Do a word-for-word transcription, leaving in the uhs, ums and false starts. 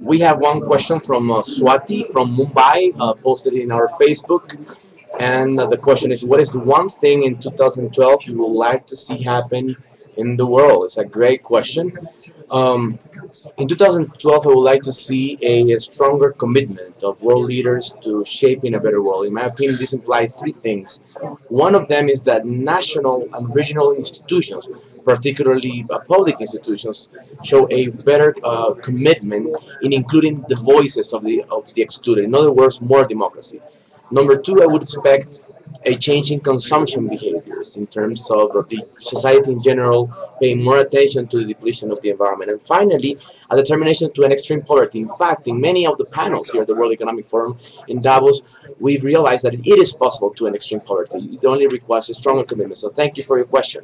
We have one question from uh, Swati from Mumbai, uh, posted in our Facebook. And uh, the question is, what is the one thing in two thousand twelve you would like to see happen in the world? It's a great question. Um, in two thousand twelve, I would like to see a, a stronger commitment of world leaders to shaping a better world. In my opinion, this implies three things. One of them is that national and regional institutions, particularly public institutions, show a better uh, commitment in including the voices of the, of the excluded. In other words, more democracy. Number two, I would expect a change in consumption behaviors in terms of the society in general paying more attention to the depletion of the environment. And finally, a determination to an extreme poverty. In fact, in many of the panels here at the World Economic Forum in Davos, we realized that it is possible to an extreme poverty. It only requires a stronger commitment. So thank you for your question.